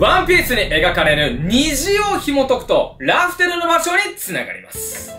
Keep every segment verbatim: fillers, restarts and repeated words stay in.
ワンピースに描かれる虹を紐解くとラフテルの場所に繋がります。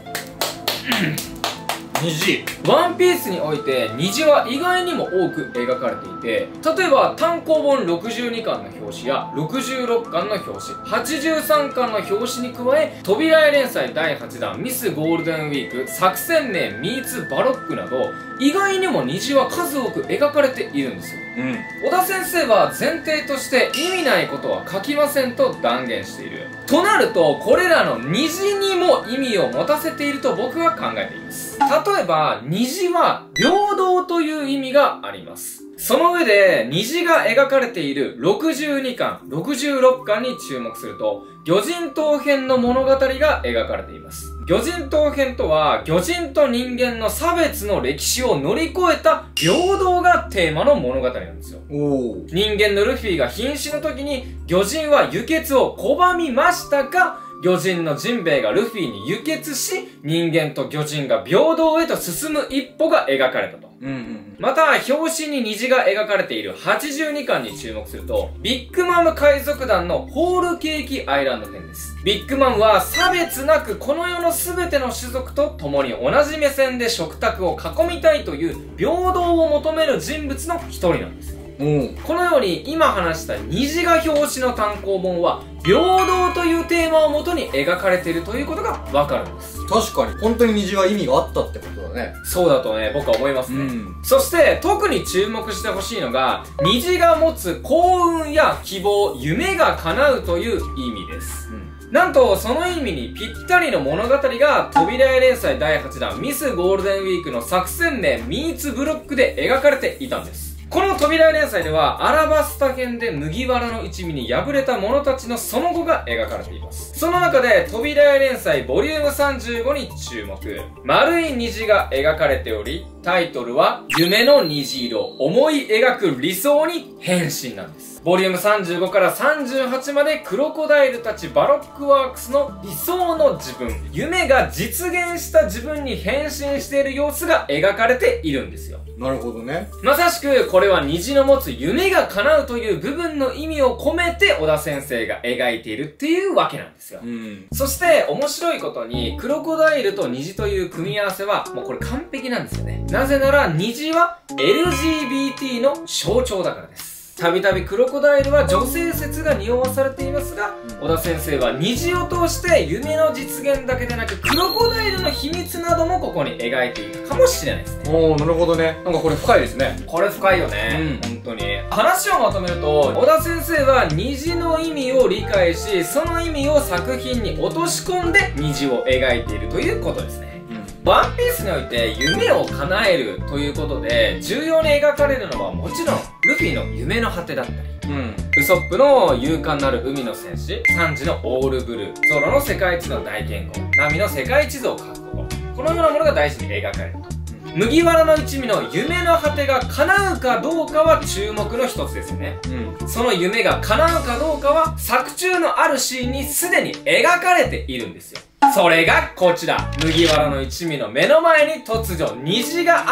虹。ワンピースにおいて虹は意外にも多く描かれていて、例えば単行本ろくじゅうにかんの表紙やろくじゅうろっかんの表紙、はちじゅうさんかんの表紙に加え、扉絵連載だいはちだん、ミスゴールデンウィーク、作戦名、ミーツバロックなど、意外にも虹は数多く描かれているんですよ。うん、尾田先生は前提として意味ないことは書きませんと断言している。となると、これらの虹にも意味を持たせていると僕は考えています。例えば、虹は平等という意味があります。その上で、虹が描かれているろくじゅうにかん、ろくじゅうろっかんに注目すると、魚人島編の物語が描かれています。魚人島編とは、魚人と人間の差別の歴史を乗り越えた平等がテーマの物語なんですよ。おー。人間のルフィが瀕死の時に、魚人は輸血を拒みましたが、魚人のジンベエがルフィに輸血し、人間と魚人が平等へと進む一歩が描かれたと。うんうん、また、表紙に虹が描かれているはちじゅうにかんに注目すると、ビッグマム海賊団のホールケーキアイランド編です。ビッグマムは差別なくこの世の全ての種族と共に同じ目線で食卓を囲みたいという平等を求める人物の一人なんです。うん、このように今話した虹が表紙の単行本は平等というテーマをもとに描かれているということがわかるんです。確かに本当に虹は意味があったってことだね。そうだとね、僕は思いますね、うん、そして特に注目してほしいのが虹が持つ幸運や希望、夢が叶うという意味です、うん、なんと、その意味にぴったりの物語が、扉絵連載だいはちだん、ミスゴールデンウィークの作戦名、ミーツブロックで描かれていたんです。この扉絵連載では、アラバスタ編で麦わらの一味に敗れた者たちのその後が描かれています。その中で、扉絵連載ボリュームさんじゅうごに注目。丸い虹が描かれており、タイトルは、夢の虹色、思い描く理想に変身なんです。ボリュームさんじゅうごからさんじゅうはちまでクロコダイルたちバロックワークスの理想の自分、夢が実現した自分に変身している様子が描かれているんですよ。なるほどね。まさしくこれは虹の持つ夢が叶うという部分の意味を込めて尾田先生が描いているっていうわけなんですよ。うん、そして面白いことにクロコダイルと虹という組み合わせはもうこれ完璧なんですよね。なぜなら虹は エルジービーティー の象徴だからです。たびたびクロコダイルは女性説が匂わされていますが、尾田先生は虹を通して夢の実現だけでなく、クロコダイルの秘密などもここに描いているかもしれないですね。おー、なるほどね。なんかこれ深いですね。これ深いよね。うん、本当に。話をまとめると、尾田先生は虹の意味を理解し、その意味を作品に落とし込んで虹を描いているということですね。ワンピースにおいて夢を叶えるということで重要に描かれるのはもちろんルフィの夢の果てだったり、うん、ウソップの勇敢なる海の戦士、サンジのオールブルー、ゾロの世界地の大剣豪、ナミの世界地図を描くこと、このようなものが大事に描かれると。麦わらの一味の夢の果てが叶うかどうかは注目の一つですよね、うん、その夢が叶うかどうかは作中のあるシーンにすでに描かれているんですよ。それがこちら、麦わらの一味の目の前に突如虹が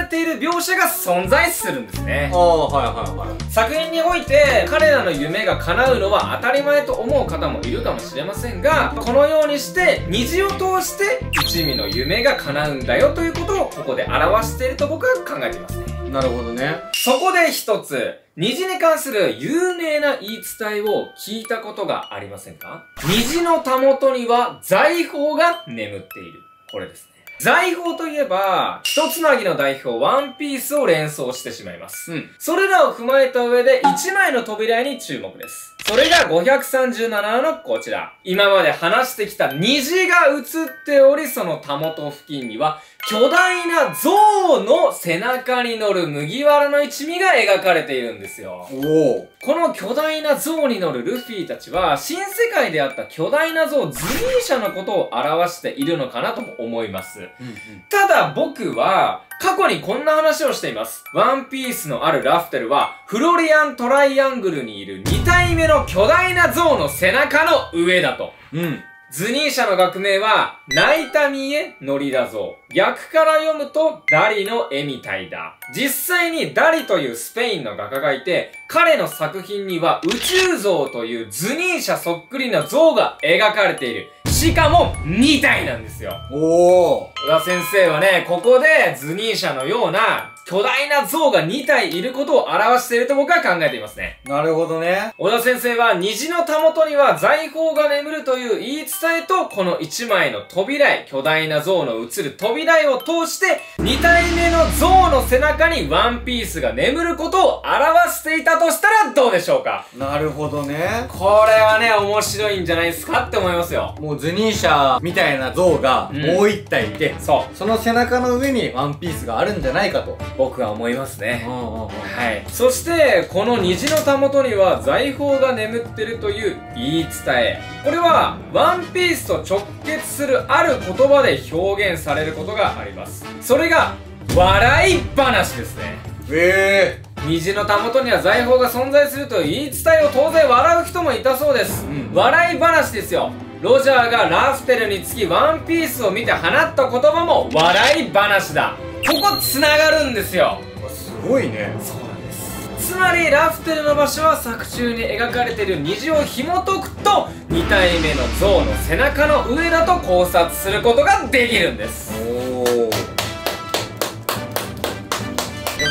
現れている描写が存在するんですね。ああ、はいはいはい。作品において彼らの夢が叶うのは当たり前と思う方もいるかもしれませんが、このようにして虹を通して一味の夢が叶うんだよということをここで表していると僕は考えていますね。なるほどね。そこで一つ、虹に関する有名な言い伝えを聞いたことがありませんか？虹のたもとには財宝が眠っている。これですね。財宝といえば、ひとつなぎの代表ワンピースを連想してしまいます。うん。それらを踏まえた上でいちまいの扉に注目です。それがごひゃくさんじゅうななのこちら。今まで話してきた虹が映っており、そのたもと付近には巨大な象の背中に乗る麦わらの一味が描かれているんですよ。おお。この巨大な象に乗るルフィたちは、新世界であった巨大な象ズミーシャのことを表しているのかなとも思います。うんうん、ただ僕は過去にこんな話をしています。ワンピースのあるラフテルはフロリアントライアングルにいるにたいめの巨大な像の背中の上だと。うん。図認者の学名は、泣いた見えノリだぞ。逆から読むと、ダリの絵みたいだ。実際にダリというスペインの画家がいて、彼の作品には宇宙像という図認者そっくりな像が描かれている。しかも、にたいなんですよ。おー。小田先生はね、ここで図認者のような、巨大な像がにたいいることを表していると僕は考えていますね。なるほどね。小田先生は、虹のたもとには財宝が眠るという言い伝えと、このいちまいの扉絵、巨大な像の映る扉絵を通して、にたいめの像の背中にワンピースが眠ることを表していたとしたらどうでしょうか？なるほどね。これはね、面白いんじゃないですかって思いますよ。もう図認者みたいな像がもういったいいて、うん、そう。その背中の上にワンピースがあるんじゃないかと。僕は思いますね。はい。そして、この虹のたもとには財宝が眠ってるという言い伝え。これは、ワンピースと直結するある言葉で表現されることがあります。それが、笑い話ですね。へー。虹のたもとには財宝が存在するという言い伝えを当然笑う人もいたそうです。うん、笑い話ですよ。ロジャーがラフテルにつきワンピースを見て放った言葉も笑い話だ。ここ繋がるんですよ。すごいね。そうなんです。つまりラフテルの場所は作中に描かれている虹を紐解くとにたいめの像の背中の上だと考察することができるんです。おー、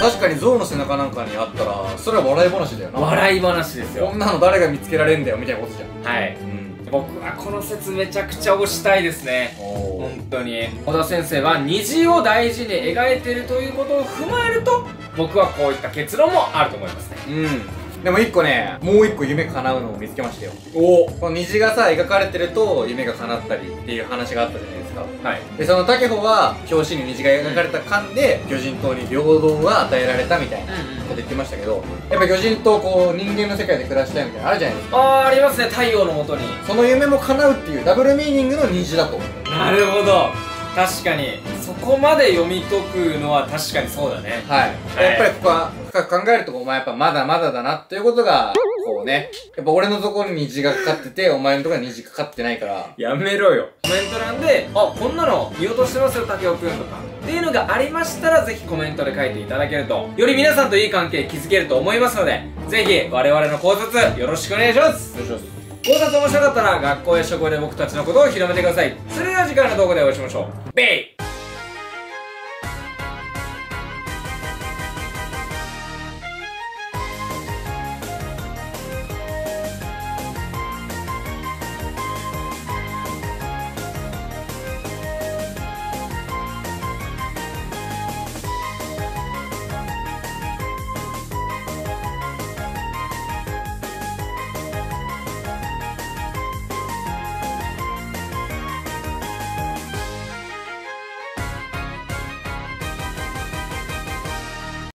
確かに象の背中なんかにあったらそれは笑い話だよな。笑い話ですよ。こんなの誰が見つけられんだよみたいなことじゃん。はい、うん、僕はこの説めちゃくちゃ推したいですね。本当に小田先生は虹を大事に描いているということを踏まえると、僕はこういった結論もあると思いますね。うん、でも一個ね、もう一個夢叶うのを見つけましたよ。おお。この虹がさ描かれてると夢が叶ったりっていう話があったじゃないですか。はい。でそのタケホは表紙に虹が描かれた間で、うん、魚人島に平等が与えられたみたいな、うん、言ってましたけど、やっぱ魚人とこう人間の世界で暮らしたいみたいなのあるじゃないですか。ああ、ありますね。太陽のもとにその夢も叶うっていうダブルミーニングの虹だと。なるほど、確かにそこまで読み解くのは確かにそうだね。はい、はい、やっぱりここは深く考えると、お前やっぱまだまだだなっていうことがこうね、やっぱ俺のところに虹がかかってて、お前のところに虹かかってないからやめろよ。コメント欄で「あ、こんなの見落としてますよ竹雄くん」とかっていうのがありましたら、ぜひコメントで書いていただけると、より皆さんといい関係築けると思いますので、ぜひ我々の考察よろしくお願いします。考察面白かったら学校や職場で僕たちのことを広めてください。それでは次回の動画でお会いしましょう。ベイ